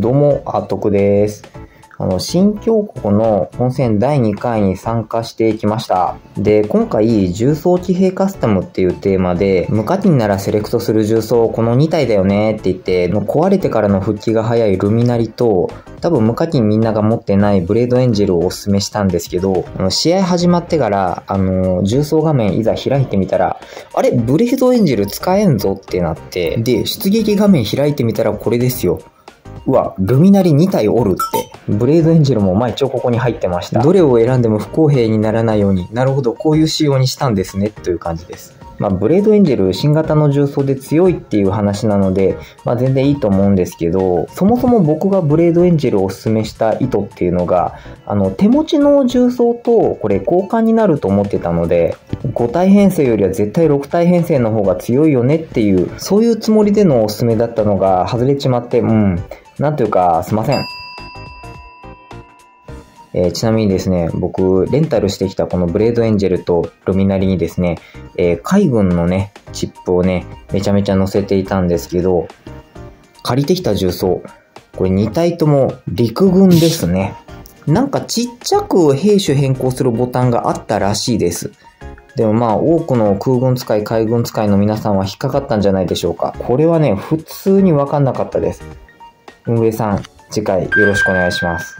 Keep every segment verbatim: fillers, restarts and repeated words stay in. どうも、あっとくです。あの、新峡谷の本戦だいにかいに参加してきました。で、今回、重装騎兵カスタムっていうテーマで、無課金ならセレクトする重装、このにたいだよねって言って、の壊れてからの復帰が早いルミナリと、多分無課金みんなが持ってないブレードエンジェルをおすすめしたんですけど、あの試合始まってから、あの、重装画面いざ開いてみたら、あれ、ブレードエンジェル使えんぞってなって、で、出撃画面開いてみたらこれですよ。うわ、ルミナリにたいおるって。ブレードエンジェルも前、彫刻に入ってました。どれを選んでも不公平にならないように、なるほど、こういう仕様にしたんですね、という感じです。まあ、ブレードエンジェル、新型の重装で強いっていう話なので、まあ、全然いいと思うんですけど、そもそも僕がブレードエンジェルをおすすめした意図っていうのが、あの、手持ちの重装とこれ交換になると思ってたので、ごたい編成よりは絶対ろくたい編成の方が強いよねっていう、そういうつもりでのおすすめだったのが外れちまって、うん、なんというか、すいません。えー、ちなみにですね、僕、レンタルしてきたこのブレードエンジェルとルミナリにですね、えー、海軍のね、チップをね、めちゃめちゃ載せていたんですけど、借りてきた重装、これにたいとも陸軍ですね。なんかちっちゃく兵種変更するボタンがあったらしいです。でもまあ多くの空軍使い、海軍使いの皆さんは引っかかったんじゃないでしょうか。これはね、普通にわかんなかったです。運営さん、次回よろしくお願いします。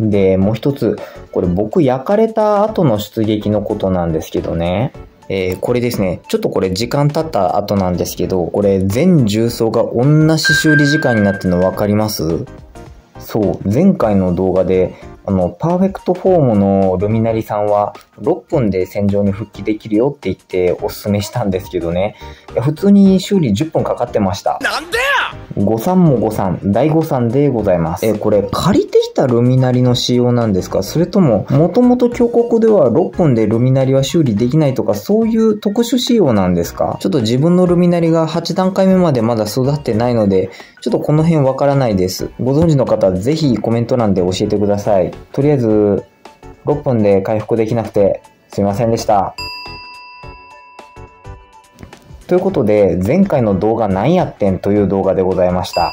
で、もう一つ、これ僕焼かれた後の出撃のことなんですけどね、えー、これですね、ちょっとこれ時間経った後なんですけど、これ全重装が同じ修理時間になってるの分かります？そう、前回の動画で、あの、パーフェクトフォームのルミナリさんはろっぷんで戦場に復帰できるよって言っておすすめしたんですけどね、いや普通に修理じゅっぷんかかってました。なんでや！誤算も誤算、大誤算でございます。え、これ借りてきたルミナリの仕様なんですか？それとも、もともと峡谷ではろっぷんでルミナリは修理できないとか、そういう特殊仕様なんですか？ちょっと自分のルミナリがはちだんかいめまでまだ育ってないので、ちょっとこの辺わからないです。ご存知の方、ぜひコメント欄で教えてください。とりあえずろっぷんで回復できなくてすいませんでした。ということで前回の動画なんやってんという動画でございました。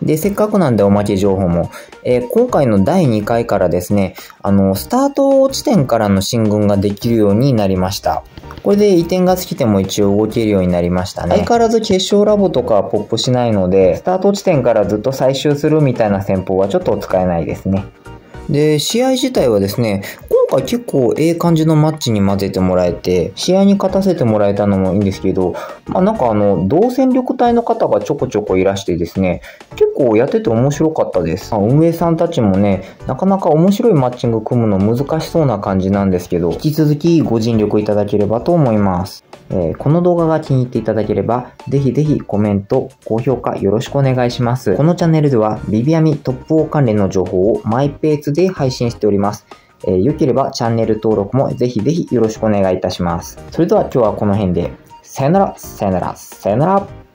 で、せっかくなんでおまけ情報も、えー、今回のだいにかいからですね、あの、スタート地点からの進軍ができるようになりました。これで移転が尽きても一応動けるようになりましたね。相変わらず決勝ラボとかはポップしないので、スタート地点からずっと採集するみたいな戦法はちょっと使えないですね。で、試合自体はですね、今回結構ええ感じのマッチに混ぜてもらえて、試合に勝たせてもらえたのもいいんですけど、まあなんかあの、同戦力隊の方がちょこちょこいらしてですね、結構やってて面白かったです。まあ、運営さんたちもね、なかなか面白いマッチング組むの難しそうな感じなんですけど、引き続きご尽力いただければと思います。えー、この動画が気に入っていただければ、ぜひぜひコメント、高評価よろしくお願いします。このチャンネルでは、ビビアミトップフォー関連の情報をマイペースで配信しております。えー、良ければチャンネル登録もぜひぜひよろしくお願いいたします。それでは今日はこの辺で、さよなら、さよなら、さよなら。